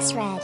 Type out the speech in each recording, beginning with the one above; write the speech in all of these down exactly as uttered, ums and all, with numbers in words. and shred.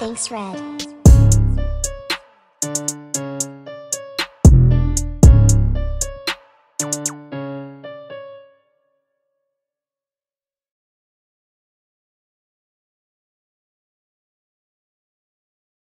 Thanks, Red.